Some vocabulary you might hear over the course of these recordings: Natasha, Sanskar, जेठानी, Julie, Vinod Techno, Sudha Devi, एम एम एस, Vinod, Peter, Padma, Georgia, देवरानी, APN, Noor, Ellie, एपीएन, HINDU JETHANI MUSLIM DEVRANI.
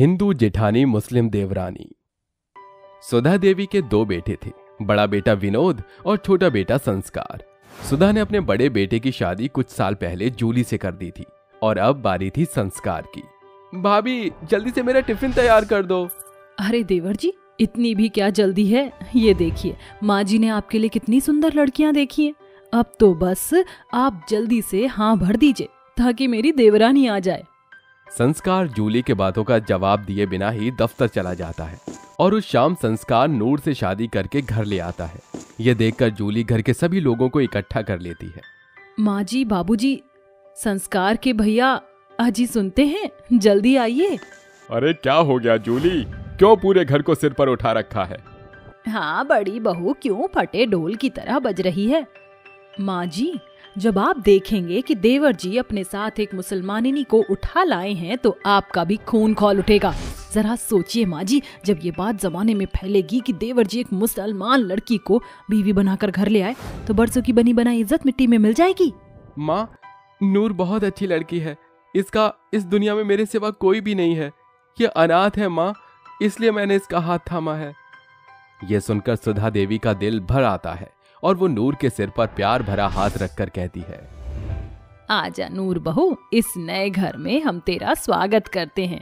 हिंदू जेठानी मुस्लिम देवरानी। सुधा देवी के दो बेटे थे, बड़ा बेटा विनोद और छोटा बेटा संस्कार। सुधा ने अपने बड़े बेटे की शादी कुछ साल पहले जूली से कर दी थी और अब बारी थी संस्कार की। भाभी जल्दी से मेरा टिफिन तैयार कर दो। अरे देवर जी इतनी भी क्या जल्दी है, ये देखिए माँ जी ने आपके लिए कितनी सुंदर लड़कियाँ देखी हैं। अब तो बस आप जल्दी से हाँ भर दीजिए ताकि मेरी देवरानी आ जाए। संस्कार जूली के बातों का जवाब दिए बिना ही दफ्तर चला जाता है और उस शाम संस्कार नूर से शादी करके घर ले आता है। ये देखकर जूली घर के सभी लोगों को इकट्ठा कर लेती है। माँ जी, बाबू जी, संस्कार के भैया आजी सुनते हैं, जल्दी आइए। अरे क्या हो गया जूली, क्यों पूरे घर को सिर पर उठा रखा है? हाँ बड़ी बहू क्यों फटे ढोल की तरह बज रही है। माँ जी जब आप देखेंगे कि देवर जी अपने साथ एक मुसलमानिनी को उठा लाए हैं तो आपका भी खून खौल उठेगा। जरा सोचिए माँ जी, जब ये बात जमाने में फैलेगी कि देवर जी एक मुसलमान लड़की को बीवी बनाकर घर ले आए तो बरसों की बनी बनाई इज्जत मिट्टी में मिल जाएगी। माँ नूर बहुत अच्छी लड़की है, इसका इस दुनिया में मेरे सिवा कोई भी नहीं है। ये अनाथ है माँ, इसलिए मैंने इसका हाथ थामा है। ये सुनकर सुधा देवी का दिल भर आता है और वो नूर के सिर पर प्यार भरा हाथ रखकर कहती है, आजा नूर बहू, इस नए घर में हम तेरा स्वागत करते हैं।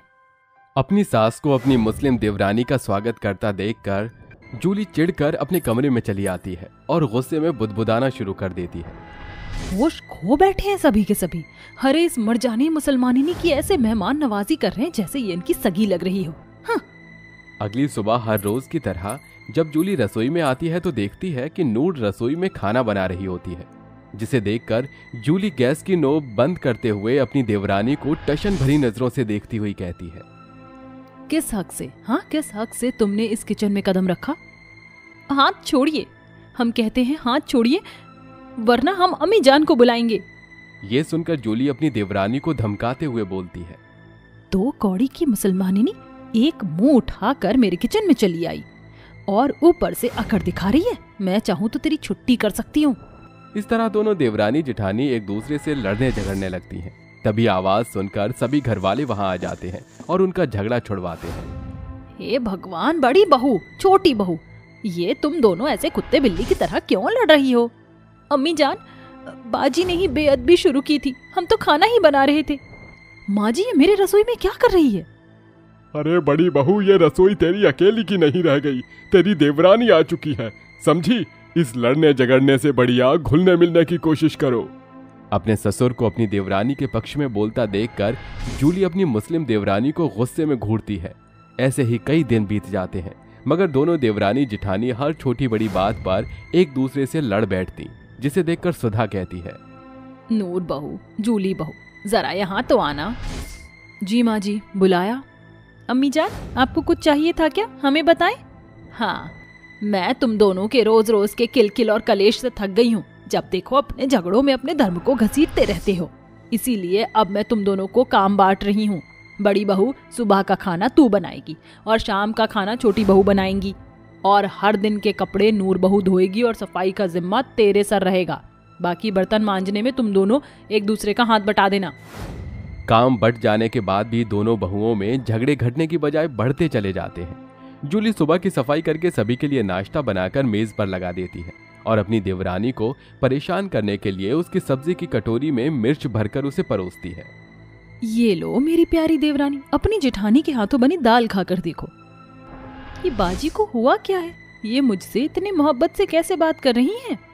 अपनी सास को अपनी मुस्लिम देवरानी का स्वागत करता देखकर जूली चिढ़कर अपने कमरे में चली आती है और गुस्से में बुदबुदाना शुरू कर देती है। होश खो बैठे हैं सभी के सभी। अरे इस मरजानी मुसलमानिनी की ऐसे मेहमान नवाजी कर रहे हैं जैसे ये इनकी सगी लग रही हो। हाँ। अगली सुबह हर रोज की तरह जब जूली रसोई में आती है तो देखती है कि नूर रसोई में खाना बना रही होती है, जिसे देखकर जूली गैस की नोब बंद करते हुए अपनी देवरानी को टशन भरी नजरों से देखती हुई कहती है, किस हक से, हाँ किस हक से तुमने इस किचन में कदम रखा? हाथ छोड़िए, हम कहते हैं हाथ छोड़िए वरना हम अम्मी जान को बुलाएंगे। ये सुनकर जूली अपनी देवरानी को धमकाते हुए बोलती है, दो कौड़ी की मुसलमानिनी एक मुंह उठाकर मेरे किचन में चली आई और ऊपर से अकड़ दिखा रही है। मैं चाहूँ तो तेरी छुट्टी कर सकती हूँ। इस तरह दोनों देवरानी जेठानी एक दूसरे से लड़ने झगड़ने लगती हैं। तभी आवाज सुनकर सभी घरवाले वहाँ आ जाते हैं और उनका झगड़ा छुड़वाते हैं। हे भगवान, बड़ी बहू छोटी बहू ये तुम दोनों ऐसे कुत्ते बिल्ली की तरह क्यों लड़ रही हो? अम्मी जान बाजी ने ही बेअदबी शुरू की थी, हम तो खाना ही बना रहे थे। माँ जी ये मेरे रसोई में क्या कर रही है? अरे बड़ी बहू ये रसोई तेरी अकेली की नहीं रह गई, तेरी देवरानी आ चुकी है समझी। इस लड़ने झगड़ने से बढ़िया घुलने मिलने की कोशिश करो। अपने ससुर को अपनी देवरानी के पक्ष में बोलता देखकर जूली अपनी मुस्लिम देवरानी को गुस्से में घूरती है। ऐसे ही कई दिन बीत जाते हैं मगर दोनों देवरानी जिठानी हर छोटी बड़ी बात पर एक दूसरे से लड़ बैठती, जिसे देखकर सुधा कहती है, नूर बहू जूली बहू जरा यहाँ तो आना। जी माँ जी, बुलाया। अम्मी जान आपको कुछ चाहिए था क्या, हमें बताएं। हाँ मैं तुम दोनों के रोज रोज के किलकिल और कलेश से थक गई हूँ। जब देखो अपने झगड़ों में अपने धर्म को घसीटते रहते हो, इसीलिए अब मैं तुम दोनों को काम बांट रही हूँ। बड़ी बहू सुबह का खाना तू बनाएगी और शाम का खाना छोटी बहू बनाएंगी और हर दिन के कपड़े नूर बहू धोएगी और सफाई का जिम्मा तेरे सर रहेगा। बाकी बर्तन मांजने में तुम दोनों एक दूसरे का हाथ बटा देना। काम बट जाने के बाद भी दोनों बहुओं में झगड़े घटने की बजाय बढ़ते चले जाते हैं। जूली सुबह की सफाई करके सभी के लिए नाश्ता बनाकर मेज पर लगा देती है और अपनी देवरानी को परेशान करने के लिए उसकी सब्जी की कटोरी में मिर्च भरकर उसे परोसती है। ये लो मेरी प्यारी देवरानी, अपनी जेठानी के हाथों बनी दाल खाकर देखो। ये बाजी को हुआ क्या है, ये मुझसे इतने मोहब्बत से कैसे बात कर रही है?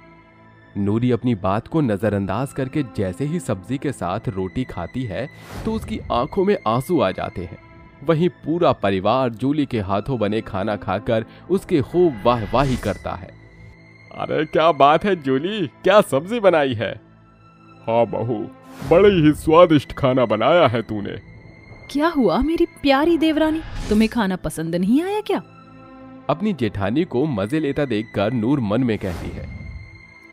नूरी अपनी बात को नजरअंदाज करके जैसे ही सब्जी के साथ रोटी खाती है तो उसकी आंखों में आंसू आ जाते हैं। वहीं पूरा परिवार जूली के हाथों बने खाना खाकर उसके खूब वाह वाही करता है। अरे क्या बात है जूली, क्या सब्जी बनाई है। हाँ बहू बड़े ही स्वादिष्ट खाना बनाया है तूने। क्या हुआ मेरी प्यारी देवरानी, तुम्हें खाना पसंद नहीं आया क्या? अपनी जेठानी को मजे लेता देखकर नूर मन में कहती है,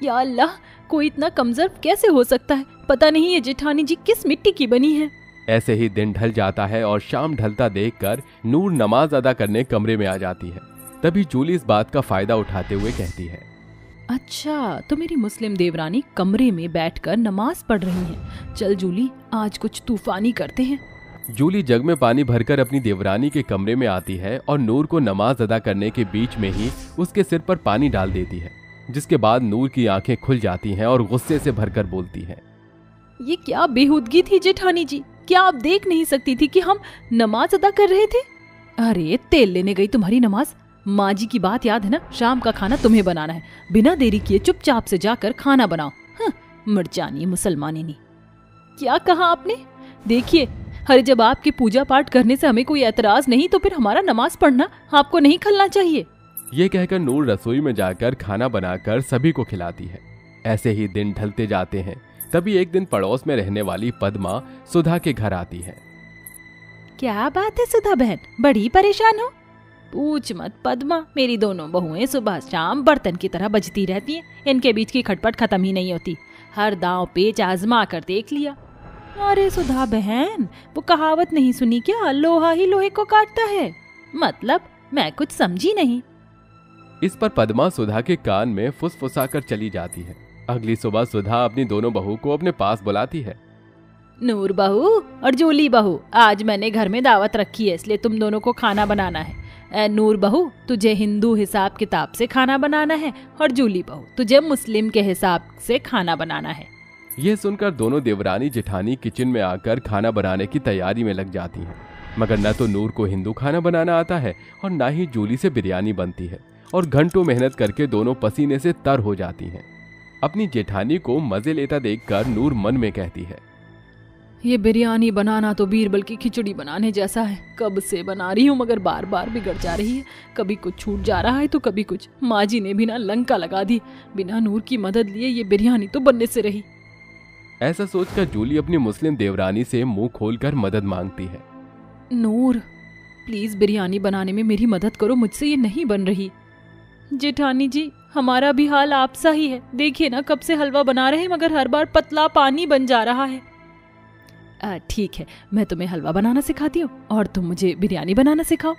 या अल्लाह कोई इतना कमजोर कैसे हो सकता है, पता नहीं ये जेठानी जी किस मिट्टी की बनी है। ऐसे ही दिन ढल जाता है और शाम ढलता देखकर नूर नमाज अदा करने कमरे में आ जाती है। तभी जूली इस बात का फायदा उठाते हुए कहती है, अच्छा तो मेरी मुस्लिम देवरानी कमरे में बैठकर नमाज पढ़ रही है। चल जूली आज कुछ तूफानी करते हैं। जूली जग में पानी भरकर अपनी देवरानी के कमरे में आती है और नूर को नमाज अदा करने के बीच में ही उसके सिर पर पानी डाल देती है, जिसके बाद नूर की आंखें खुल जाती हैं और गुस्से से भरकर बोलती है, ये क्या बेहूदगी थी जेठानी जी, क्या आप देख नहीं सकती थी कि हम नमाज अदा कर रहे थे? अरे तेल लेने गई तुम्हारी नमाज, माँ जी की बात याद है ना, शाम का खाना तुम्हें बनाना है, बिना देरी किए चुपचाप से जाकर खाना बनाओ। हाँ, मर्जानी मुसलमानिनी। क्या कहा आपने? देखिए अरे जब आपके पूजा पाठ करने से हमें कोई एतराज नहीं तो फिर हमारा नमाज पढ़ना आपको नहीं खलना चाहिए। ये कहकर नूर रसोई में जाकर खाना बनाकर सभी को खिलाती है। ऐसे ही दिन ढलते जाते हैं। तभी एक दिन पड़ोस में रहने वाली पद्मा सुधा के घर आती है। क्या बात है सुधा बहन, बड़ी परेशान हो? पूछ मत पद्मा, मेरी दोनों बहुएं सुबह शाम बर्तन की तरह बजती रहती हैं, इनके बीच की खटपट खत्म ही नहीं होती, हर दांव पेच आजमा कर देख लिया। अरे सुधा बहन, वो कहावत नहीं सुनी क्या, लोहा ही लोहे को काटता है? मतलब मैं कुछ समझी नहीं। इस पर पद्मा सुधा के कान में फुसफुसाकर चली जाती है। अगली सुबह सुधा अपनी दोनों बहू को अपने पास बुलाती है। नूर बहू और जूली बहू, आज मैंने घर में दावत रखी है, इसलिए तुम दोनों को खाना बनाना है। नूर बहू तुझे हिंदू हिसाब किताब से खाना बनाना है और जूली बहू तुझे मुस्लिम के हिसाब से खाना बनाना है। ये सुनकर दोनों देवरानी जेठानी किचन में आकर खाना बनाने की तैयारी में लग जाती हैं। मगर न तो नूर को हिंदू खाना बनाना आता है और न ही जूली से बिरयानी बनती है और घंटों मेहनत करके दोनों पसीने से तर हो जाती हैं। अपनी जेठानी को मजे लेता देखकर नूर मन में कहती है, ये बिरयानी बनाना तो बीरबल की खिचड़ी बनाने जैसा है, कब से बना रही हूँ मगर बार बार बिगड़ जा रही है, कभी कुछ छूट जा रहा है तो कभी कुछ। माँ जी ने भी ना लंका लगा दी, बिना नूर की मदद लिए ये बिरयानी तो बनने से रही। ऐसा सोचकर जूली अपनी मुस्लिम देवरानी से मुंह खोलकर मदद मांगती है। नूर प्लीज बिरयानी बनाने में मेरी मदद करो, मुझसे ये नहीं बन रही। जेठानी जी हमारा भी हाल आपसा ही है, देखिए ना कब से हलवा बना रहे हैं मगर हर बार पतला पानी बन जा रहा है। ठीक है, मैं तुम्हें हलवा बनाना सिखाती हूँ और तुम मुझे बिरयानी बनाना सिखाओ।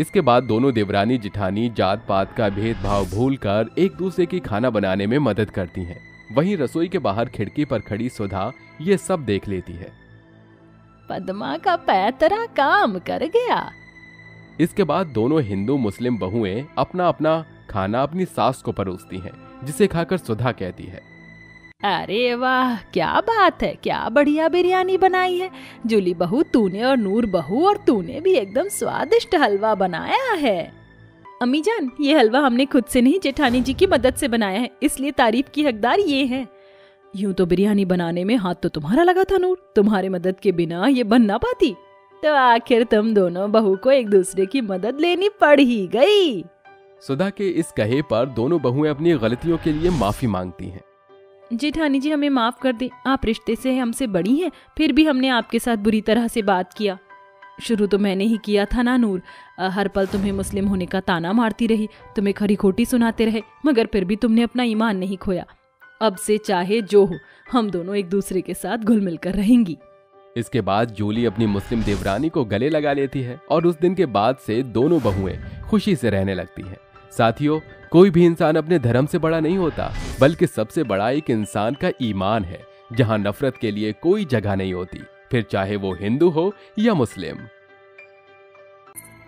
इसके बाद दोनों देवरानी जेठानी जात पात का भेदभाव भूलकर एक दूसरे की खाना बनाने में मदद करती हैं। वहीं रसोई के बाहर खिड़की पर खड़ी सुधा ये सब देख लेती है। पद्मा का पैतरा काम कर गया। इसके बाद दोनों हिंदू मुस्लिम बहुएं अपना अपना खाना अपनी सास को परोसती हैं, जिसे खाकर सुधा कहती है, अरे वाह क्या बात है, क्या बढ़िया बिरयानी बनाई है जूली बहू तूने, और नूर बहू और तूने भी एकदम स्वादिष्ट हलवा बनाया है। अम्मी जान ये हलवा हमने खुद से नहीं जेठानी जी की मदद से बनाया है, इसलिए तारीफ की हकदार ये है। यूं तो बिरयानी बनाने में हाथ तो तुम्हारा लगा था नूर, तुम्हारी मदद के बिना ये बन ना पाती, तो आखिर तुम दोनों बहू को एक दूसरे की मदद लेनी पड़ ही गई। सुधा के इस कहे पर दोनों बहुएं अपनी गलतियों के लिए माफी मांगती हैं। जेठानी जी हमें माफ कर दे, आप रिश्ते से हमसे बड़ी हैं, फिर भी हमने आपके साथ बुरी तरह से बात किया। शुरू तो मैंने ही किया था ना नूर, हर पल तुम्हें मुस्लिम होने का ताना मारती रही, तुम्हें खरी खोटी सुनाते रहे, मगर फिर भी तुमने अपना ईमान नहीं खोया। अब से चाहे जो हो, हम दोनों एक दूसरे के साथ घुल मिल कर रहेंगी। इसके बाद जूली अपनी मुस्लिम देवरानी को गले लगा लेती है और उस दिन के बाद से दोनों बहुएं खुशी से रहने लगती हैं। साथियों, कोई भी इंसान अपने धर्म से बड़ा नहीं होता, बल्कि सबसे बड़ा एक इंसान का ईमान है, जहां नफरत के लिए कोई जगह नहीं होती, फिर चाहे वो हिंदू हो या मुस्लिम।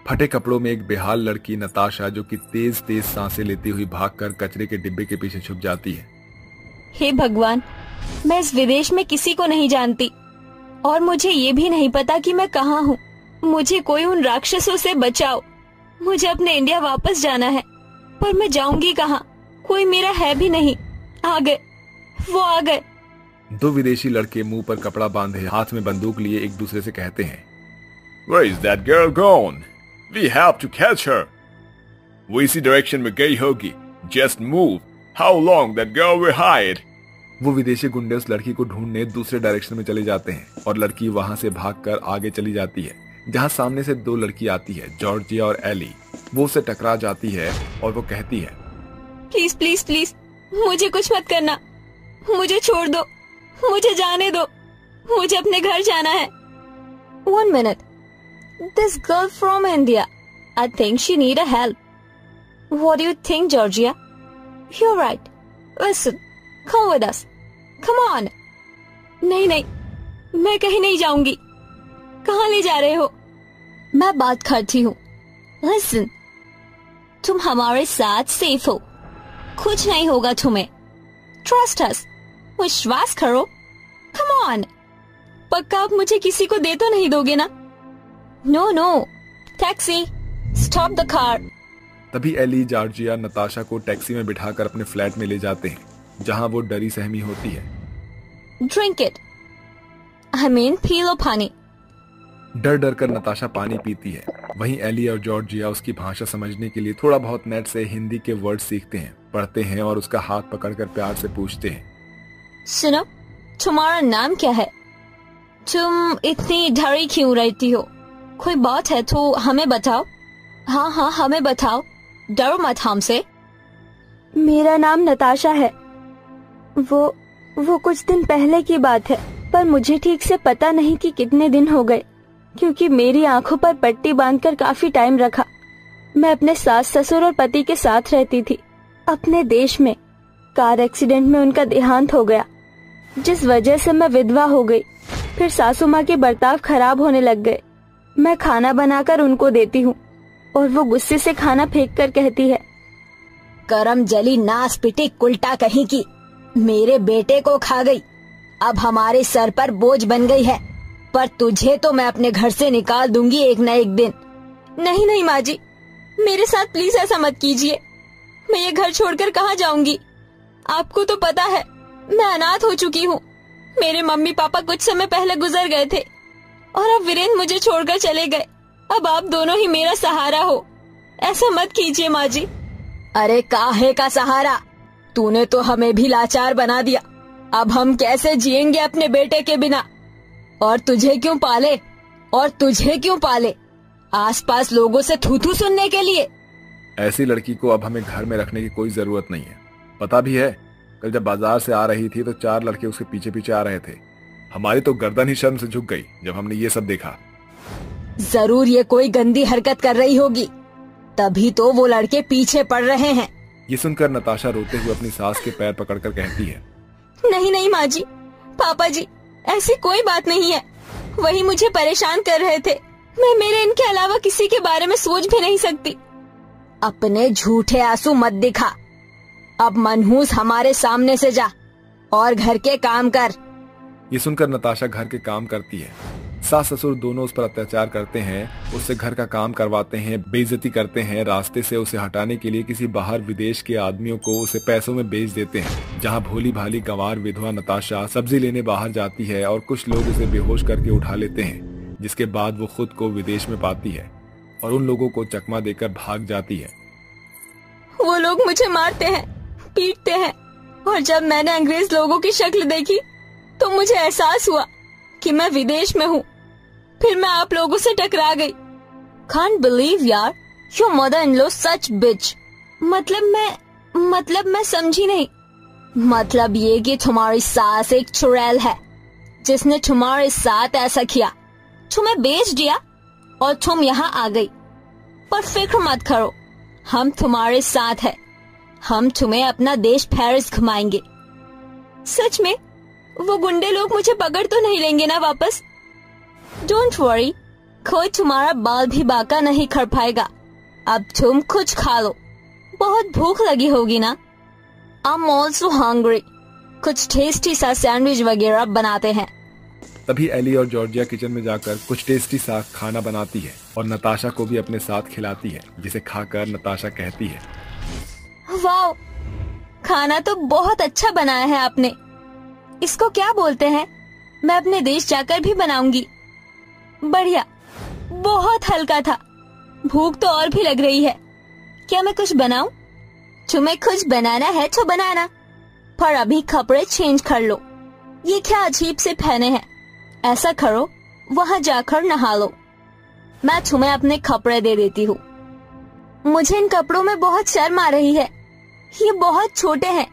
फटे कपड़ों में एक बेहाल लड़की नताशा, जो कि तेज तेज सांसें लेती हुई भागकर कचरे के डिब्बे के पीछे छुप जाती है। हे भगवान, मैं इस विदेश में किसी को नहीं जानती और मुझे ये भी नहीं पता कि मैं कहाँ हूँ, मुझे कोई उन राक्षसों से बचाओ, मुझे अपने इंडिया वापस जाना है, पर मैं जाऊंगी कहाँ, कोई मेरा है भी नहीं। आ गए वो आ गए। दो विदेशी लड़के मुंह पर कपड़ा बांधे, हाथ में बंदूक लिए एक दूसरे से कहते हैं, Where is that girl gone? We have to catch her. वो इसी डायरेक्शन में गई होगी, Just move. How long that girl will hide? वो विदेशी गुंडे उस लड़की को ढूंढने दूसरे डायरेक्शन में चले जाते हैं और लड़की वहाँ से भागकर आगे चली जाती है, जहाँ सामने से दो लड़की आती है, जॉर्जिया और एली। वो उसे टकरा जाती है और वो कहती है, प्लीज प्लीज प्लीज मुझे कुछ मत करना, मुझे छोड़ दो, मुझे जाने दो, मुझे अपने घर जाना है। One minute. This girl from India. I think she need a help. What do you think, Georgia? You're right. Listen, come with us. Come on. नहीं नहीं, मैं कहीं नहीं जाऊंगी, कहाँ ले जा रहे हो? मैं बात करती हूँ, लिसन। तुम हमारे साथ सेफ हो, कुछ नहीं होगा तुम्हें। ट्रस्ट अस, विश्वास करो। कम ऑन, पक्का आप मुझे किसी को दे तो नहीं दोगे ना? No no, taxi, stop the car. तभी एली, जॉर्जिया, नताशा को टैक्सी में बिठाकर अपने फ्लैट में ले जाते हैं, जहां वो डरी सहमी होती है। ड्रिंक इट, आई मीन पी लो पानी। डर डर कर नताशा पानी पीती है। वहीं एली और जॉर्जिया उसकी भाषा समझने के लिए थोड़ा बहुत नेट से हिंदी के वर्ड सीखते हैं, पढ़ते हैं और उसका हाथ पकड़कर प्यार से पूछते हैं, सुनो, तुम्हारा नाम क्या है? तुम इतनी डरी क्यों रहती हो? कोई बात है तो हमें बताओ। हाँ हाँ, हमें बताओ, डरो मत हमसे। मेरा नाम नताशा है। वो कुछ दिन पहले की बात है, पर मुझे ठीक से पता नहीं कि कितने दिन हो गए, क्योंकि मेरी आंखों पर पट्टी बांधकर काफी टाइम रखा। मैं अपने सास ससुर और पति के साथ रहती थी। अपने देश में कार एक्सीडेंट में उनका देहांत हो गया, जिस वजह से मैं विधवा हो गई। फिर सासू माँ के बर्ताव खराब होने लग गए। मैं खाना बनाकर उनको देती हूँ और वो गुस्से से खाना फेंककर कहती है, करम जली नास पिटी कुल्टा कहीं की, मेरे बेटे को खा गई, अब हमारे सर पर बोझ बन गई है, पर तुझे तो मैं अपने घर से निकाल दूंगी एक न एक दिन। नहीं नहीं माँ जी, मेरे साथ प्लीज ऐसा मत कीजिए, मैं ये घर छोड़कर कहाँ जाऊंगी? आपको तो पता है मैं अनाथ हो चुकी हूँ। मेरे मम्मी पापा कुछ समय पहले गुजर गए थे और अब वीरेंद्र मुझे छोड़कर चले गए। अब आप दोनों ही मेरा सहारा हो, ऐसा मत कीजिए माँ जी। अरे काहे का सहारा, तूने तो हमें भी लाचार बना दिया। अब हम कैसे जिएंगे अपने बेटे के बिना? और तुझे क्यों पाले, और तुझे क्यों पाले, आसपास लोगों से थूथू सुनने के लिए? ऐसी लड़की को अब हमें घर में रखने की कोई जरूरत नहीं है। पता भी है, कल जब बाजार से आ रही थी तो चार लड़के उसके पीछे पीछे आ रहे थे। हमारी तो गर्दन ही शर्म से झुक गई जब हमने ये सब देखा। जरूर ये कोई गंदी हरकत कर रही होगी, तभी तो वो लड़के पीछे पड़ रहे हैं। ये सुनकर नताशा रोते हुए अपनी सास के पैर पकड़कर कहती है, नहीं नहीं माँ जी, पापा जी, ऐसी कोई बात नहीं है, वही मुझे परेशान कर रहे थे। मैं मेरे इनके अलावा किसी के बारे में सोच भी नहीं सकती। अपने झूठे आंसू मत दिखा, अब मनहूस हमारे सामने से जा और घर के काम कर। ये सुनकर नताशा घर के काम करती है। सास ससुर दोनों उस पर अत्याचार करते हैं, उससे घर का काम करवाते हैं, बेइज्जती करते हैं। रास्ते से उसे हटाने के लिए किसी बाहर विदेश के आदमियों को उसे पैसों में बेच देते हैं। जहां भोली भाली गंवार विधवा नताशा सब्जी लेने बाहर जाती है और कुछ लोग उसे बेहोश करके उठा लेते हैं, जिसके बाद वो खुद को विदेश में पाती है और उन लोगों को चकमा देकर भाग जाती है। वो लोग मुझे मारते हैं, पीटते हैं, और जब मैंने अंग्रेज लोगों की शक्ल देखी तो मुझे एहसास हुआ कि मैं विदेश में हूँ। फिर मैं आप लोगों से टकरा गई। Can't believe यार, your mother-in-law such bitch। मतलब मैं समझी नहीं। मतलब ये कि तुम्हारी सास एक चुड़ैल है, जिसने तुम्हारे साथ ऐसा किया, तुम्हें बेच दिया और तुम यहाँ आ गई। पर फिक्र मत करो, हम तुम्हारे साथ है, हम तुम्हें अपना देश पेरिस घुमाएंगे। सच में वो गुंडे लोग मुझे पकड़ तो नहीं लेंगे ना वापस? डोंट वरी, कोई तुम्हारा बाल भी बाका नहीं कर पाएगा। अब तुम कुछ खा लो, बहुत भूख लगी होगी ना? आई एम ऑल्सो हंग्री, कुछ टेस्टी सा सैंडविच वगैरह बनाते हैं। तभी एली और जॉर्जिया किचन में जाकर कुछ टेस्टी सा खाना बनाती है और नताशा को भी अपने साथ खिलाती है, जिसे खाकर नताशा कहती है, वाह, खाना तो बहुत अच्छा बनाया है आपने। इसको क्या बोलते हैं? मैं अपने देश जाकर भी बनाऊंगी। बढ़िया, बहुत हल्का था, भूख तो और भी लग रही है। क्या मैं कुछ बनाऊं? तुम्हें कुछ बनाना है तो बनाना, पर अभी कपड़े चेंज कर लो। ये क्या अजीब से पहने हैं? ऐसा करो, वहाँ जाकर नहा लो, मैं तुम्हें अपने कपड़े दे देती हूँ। मुझे इन कपड़ों में बहुत शर्म आ रही है, ये बहुत छोटे हैं।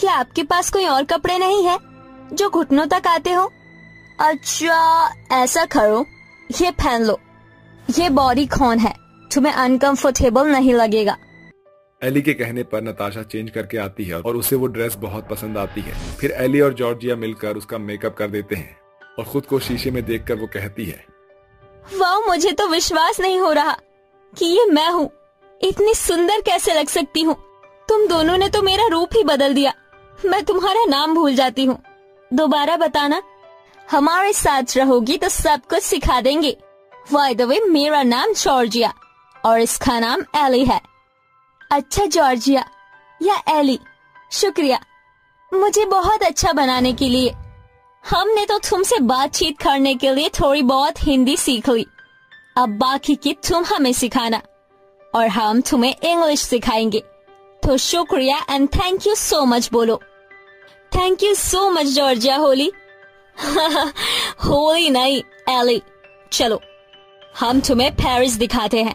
क्या आपके पास कोई और कपड़े नहीं है जो घुटनों तक आते हो? अच्छा, ऐसा करो, ये पहन लो, ये बॉडी कॉन है, तुम्हें अनकंफर्टेबल नहीं लगेगा। एली के कहने पर नताशा चेंज करके आती है और उसे वो ड्रेस बहुत पसंद आती है। फिर एली और जॉर्जिया मिलकर उसका मेकअप कर देते हैं और खुद को शीशे में देखकर वो कहती है, वाह, मुझे तो विश्वास नहीं हो रहा कि ये मैं हूँ। इतनी सुंदर कैसे लग सकती हूँ? तुम दोनों ने तो मेरा रूप ही बदल दिया। मैं तुम्हारा नाम भूल जाती हूँ, दोबारा बताना। हमारे साथ रहोगी तो सब कुछ सिखा देंगे। बाय द वे, मेरा नाम जॉर्जिया और इसका नाम एली है। अच्छा जॉर्जिया या एली, शुक्रिया मुझे बहुत अच्छा बनाने के लिए। हमने तो तुमसे बातचीत करने के लिए थोड़ी बहुत हिंदी सीख ली, अब बाकी की तुम हमें सिखाना और हम तुम्हें इंग्लिश सिखाएंगे। तो शुक्रिया and thank you so much बोलो। Thank you so much Georgia. होली होली नहीं एली, चलो हम तुम्हें पेरिस दिखाते हैं।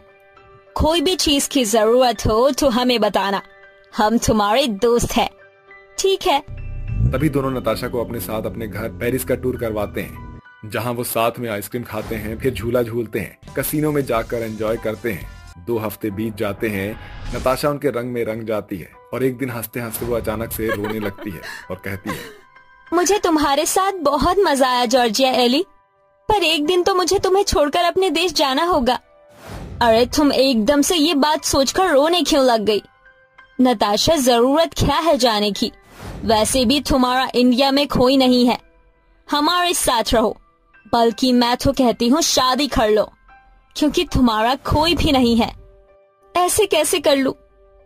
कोई भी चीज की जरूरत हो तो हमें बताना, हम तुम्हारे दोस्त हैं। ठीक है। तभी दोनों नताशा को अपने साथ अपने घर पेरिस का टूर करवाते हैं, जहां वो साथ में आइसक्रीम खाते हैं, फिर झूला झूलते हैं, कसीनो में जाकर एंजॉय करते हैं। 2 हफ्ते बीत जाते हैं। नताशा उनके रंग में रंग जाती है और एक दिन हंसते हंसते वो अचानक से रोने लगती है और कहती है, मुझे तुम्हारे साथ बहुत मजा आया जॉर्जिया एली, पर एक दिन तो मुझे तुम्हें छोड़कर अपने देश जाना होगा। अरे तुम एकदम से ये बात सोचकर रोने क्यों लग गई नताशा? जरूरत क्या है जाने की? वैसे भी तुम्हारा इंडिया में कोई नहीं है। हमारे साथ रहो, बल्कि मैं तो कहती हूँ शादी कर लो, क्योंकि तुम्हारा कोई भी नहीं है। ऐसे कैसे कर लूं?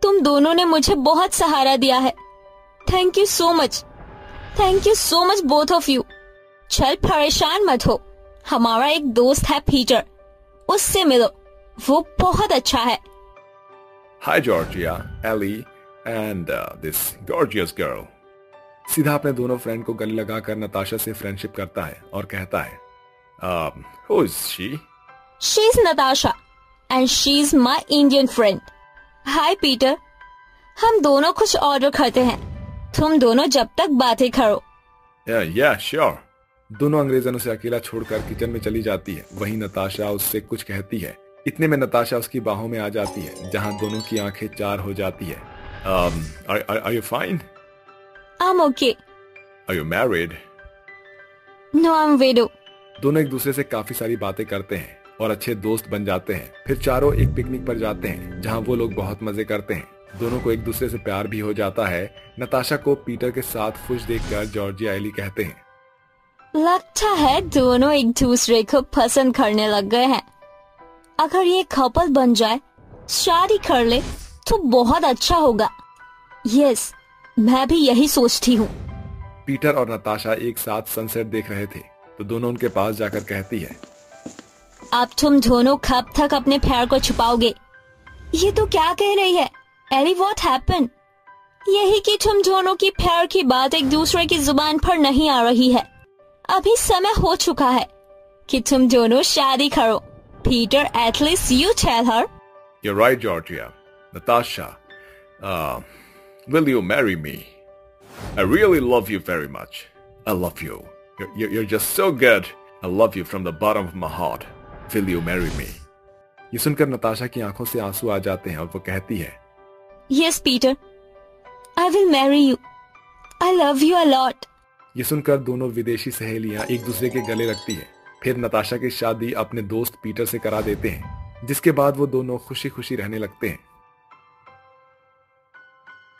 तुम दोनों ने मुझे बहुत सहारा दिया है। Thank you so much, thank you so much both of you. चल परेशान मत हो, हमारा एक दोस्त है पीटर, उससे मिलो, वो बहुत अच्छा है। Hi Georgia, Ellie and this gorgeous girl। सीधा अपने दोनों फ्रेंड को गले लगाकर नताशा से फ्रेंडशिप करता है और कहता है, who is she? She is Natasha and she is my Indian friend। Hi Peter, हम दोनों कुछ ऑर्डर करते हैं, तुम दोनों जब तक बातें करो। Yeah, sure। दोनों अंग्रेजन उसे अकेला छोड़कर किचन में चली जाती है। वहीं नताशा उससे कुछ कहती है। इतने में नताशा उसकी बाहों में आ जाती है, जहाँ दोनों की आंखें चार हो जाती है। Are you fine? I'm okay. Are you married? No, I'm widow. दोनों एक दूसरे से काफी सारी बातें करते हैं और अच्छे दोस्त बन जाते हैं। फिर चारों एक पिकनिक पर जाते हैं, जहां वो लोग बहुत मजे करते हैं। दोनों को एक दूसरे से प्यार भी हो जाता है। नताशा को पीटर के साथ खुश देखकर जॉर्जिया एली कहते हैं, लगता है दोनों एक दूसरे को पसंद करने लग गए हैं। अगर ये कपल बन जाए, शादी कर ले तो बहुत अच्छा होगा। यस, मैं भी यही सोचती हूँ। पीटर और नताशा एक साथ सनसेट देख रहे थे तो दोनों उनके पास जाकर कहती है, अब तुम दोनों कब तक अपने प्यार को छुपाओगे? ये तो क्या कह रही है एली, व्हाट हैपन? यही कि तुम दोनों की प्यार की बात एक दूसरे की जुबान पर नहीं आ रही है। अभी समय हो चुका है कि तुम दोनों शादी करो। Peter, at least you tell her. You are right Georgia. Natasha, will you marry me? I really love you very much. I love you. You're just so good. I love you from the bottom of my heart. Will you marry me? ये सुनकर नताशा की आंखों से आंसू आ जाते हैं और वो कहती है, Yes, Peter. I will marry you. I love you a lot. ये सुनकर दोनों विदेशी सहेलियां एक दूसरे के गले लगती है। फिर नताशा की शादी अपने दोस्त पीटर से करा देते हैं, जिसके बाद वो दोनों खुशी खुशी रहने लगते हैं।